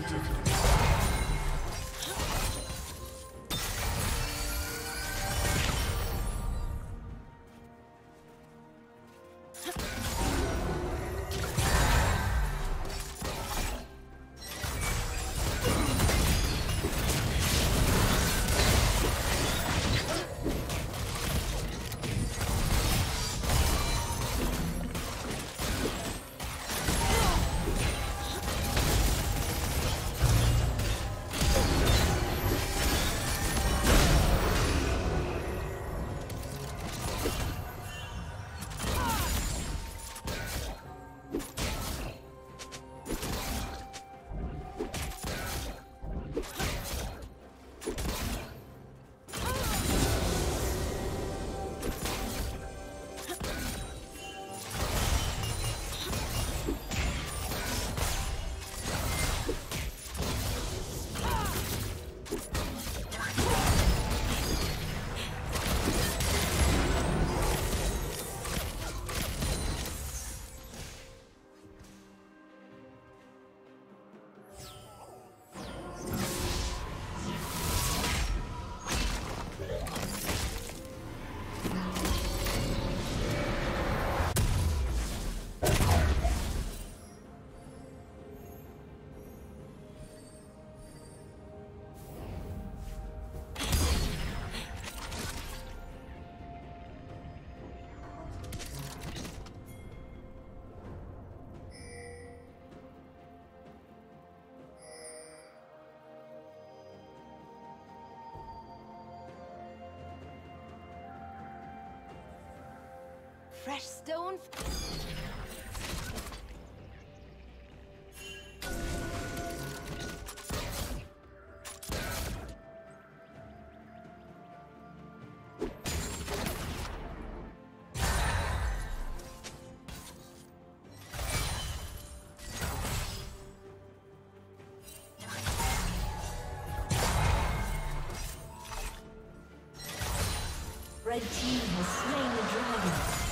executed. Fresh stone. Red team has slain the dragon.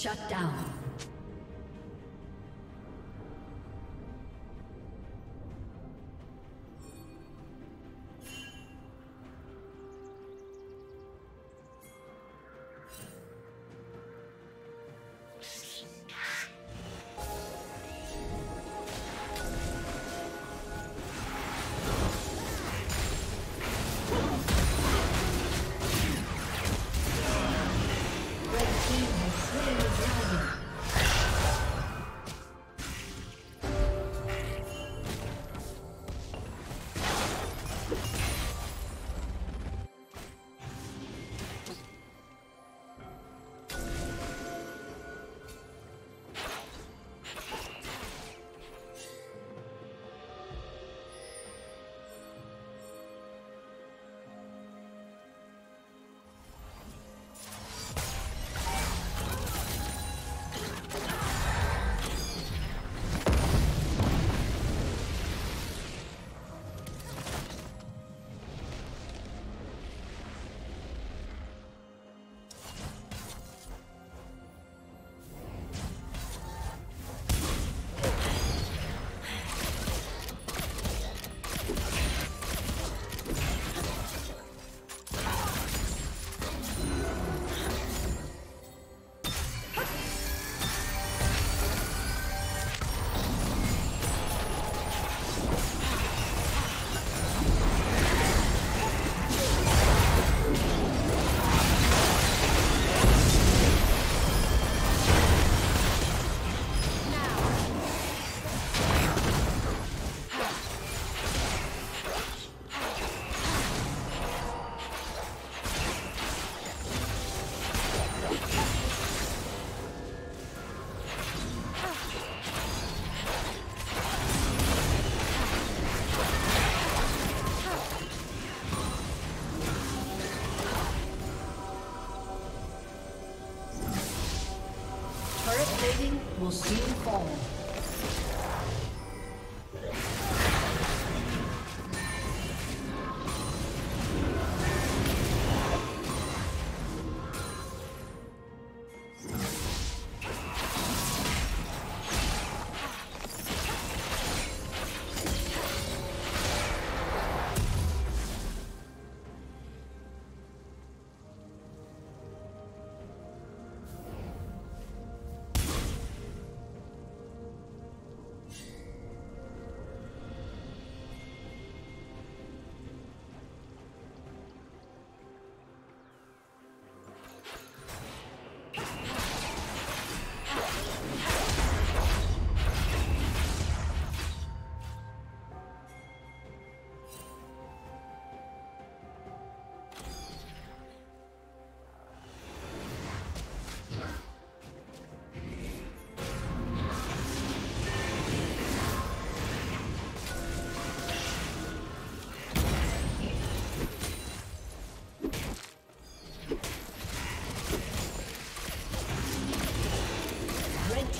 Shut down. Will soon fall.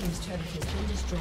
His turret has been destroyed.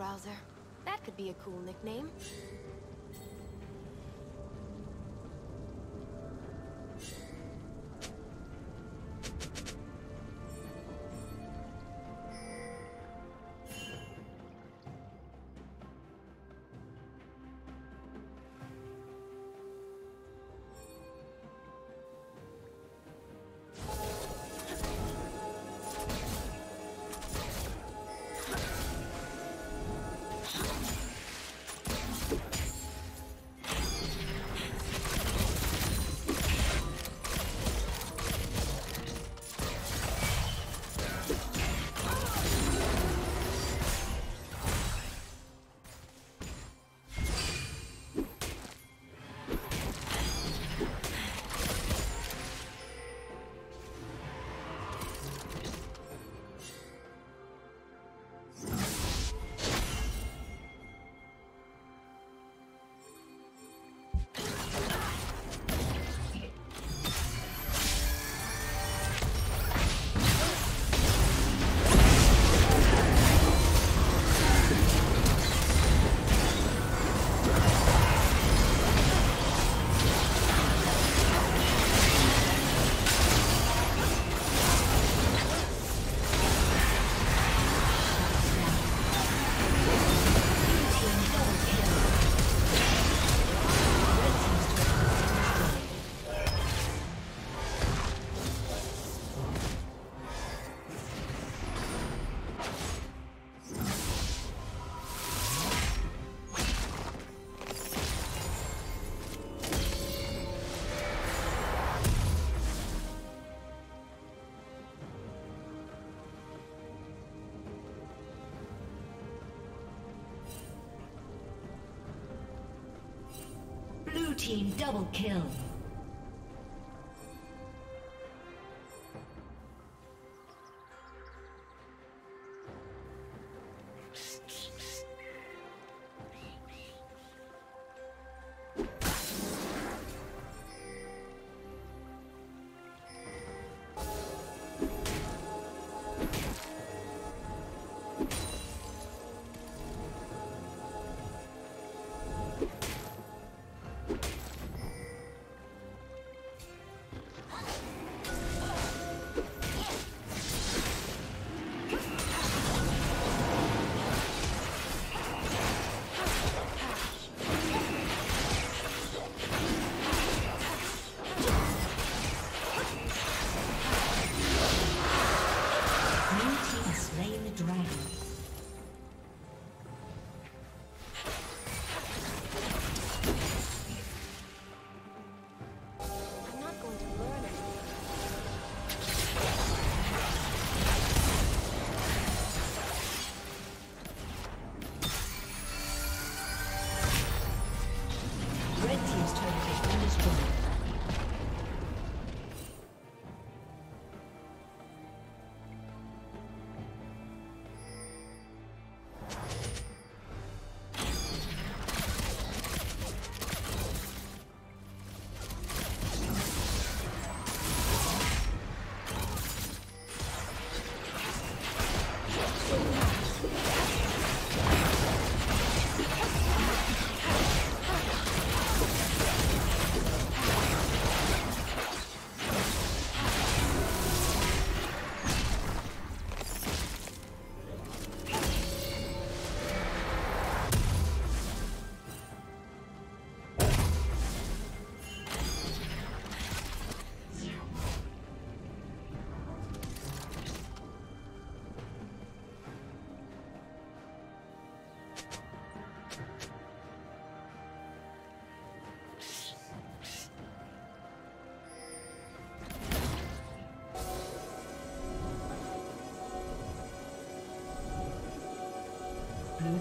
Rouser. That could be a cool nickname. team double kill. Blue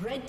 Red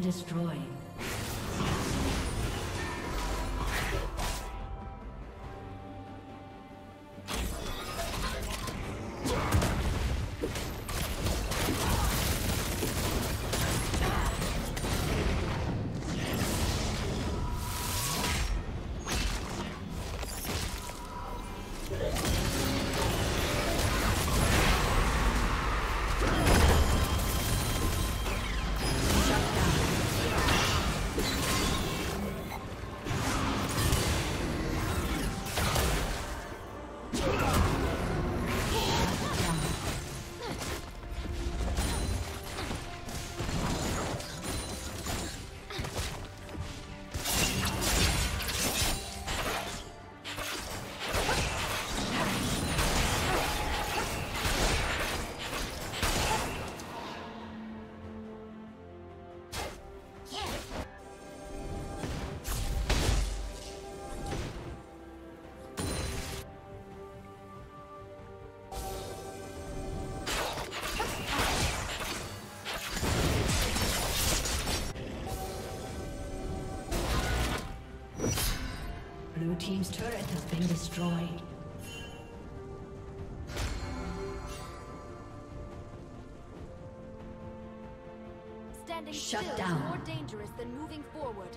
Destroyed. Blue team's turret has been destroyed. Standing shut still down is more dangerous than moving forward.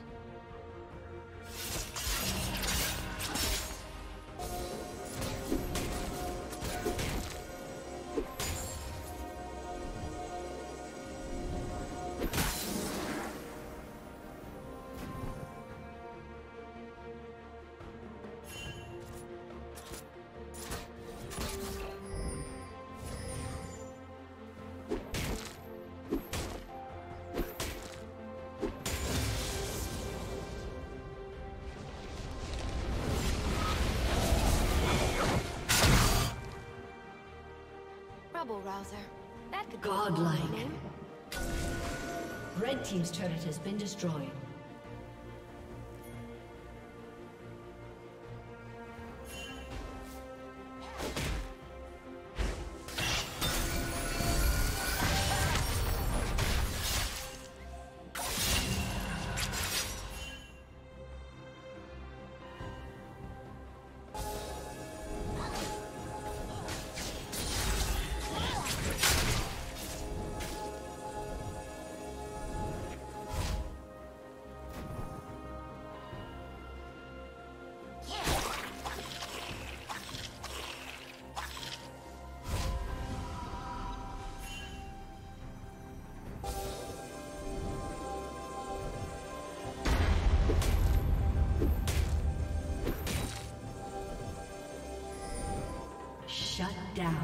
Rouser. That could be godlike. Red team's turret has been destroyed. Shut down.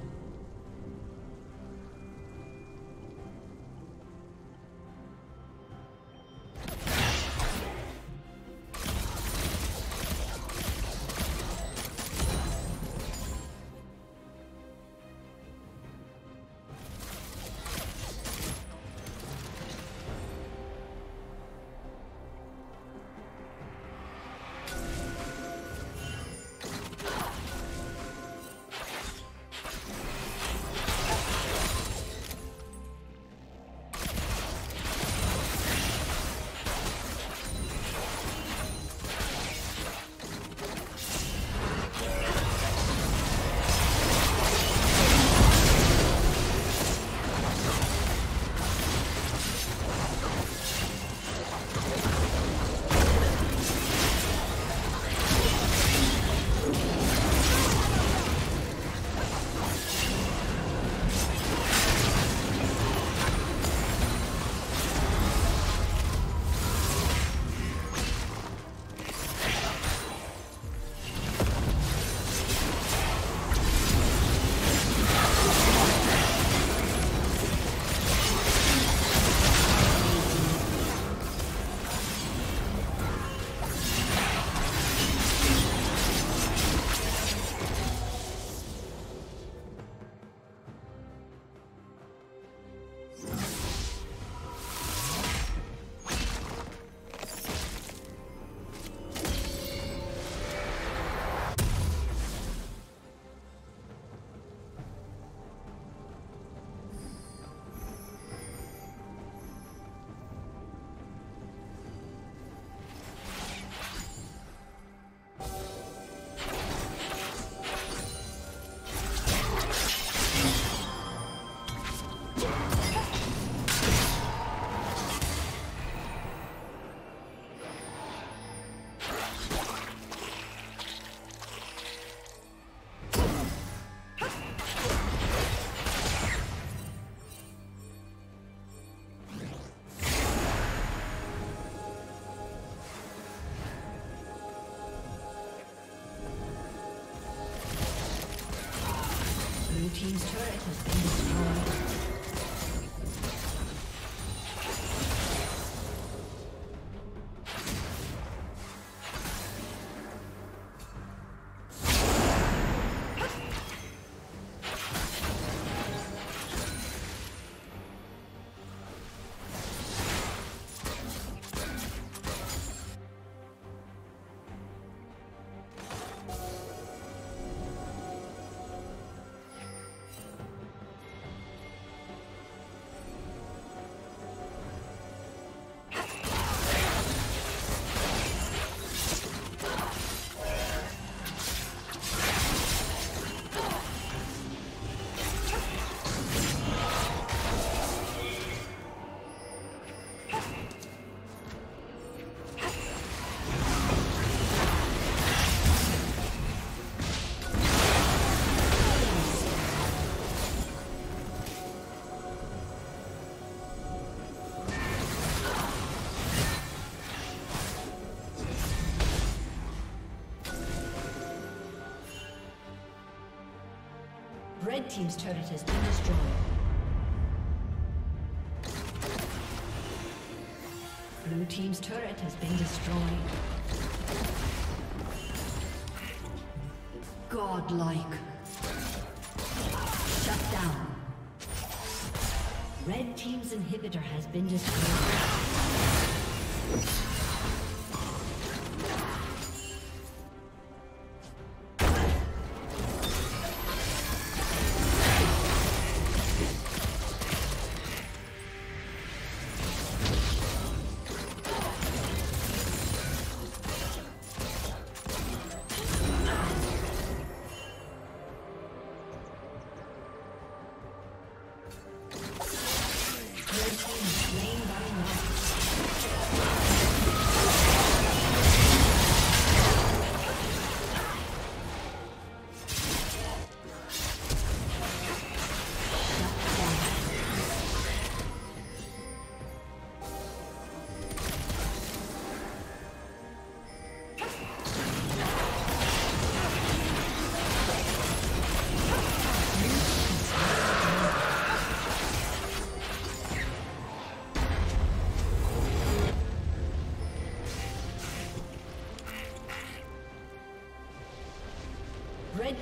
Team's turret has been destroyed. Red Team's turret has been destroyed. Blue Team's turret has been destroyed. Godlike. Shut down. Red Team's inhibitor has been destroyed. Red